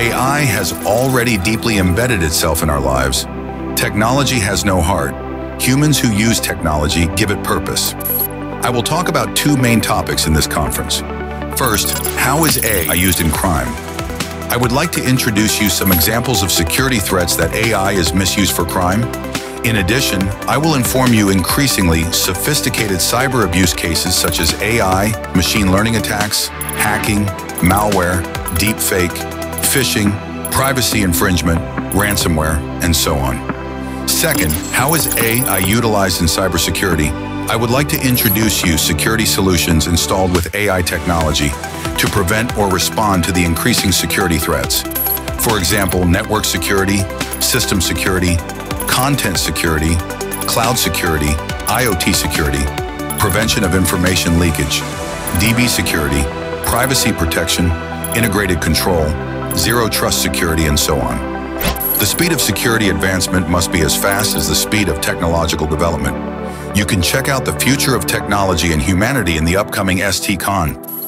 AI has already deeply embedded itself in our lives. Technology has no heart. Humans who use technology give it purpose. I will talk about two main topics in this conference. First, how is AI used in crime? I would like to introduce you some examples of security threats that AI is misused for crime. In addition, I will inform you increasingly sophisticated cyber abuse cases such as AI, machine learning attacks, hacking, malware, deepfake, phishing, privacy infringement, ransomware, and so on. Second, how is AI utilized in cybersecurity? I would like to introduce you security solutions installed with AI technology to prevent or respond to the increasing security threats. For example, network security, system security, content security, cloud security, IoT security, prevention of information leakage, DB security, privacy protection, integrated control, zero trust security, and so on. The speed of security advancement must be as fast as the speed of technological development. You can check out the future of technology and humanity in the upcoming STCON.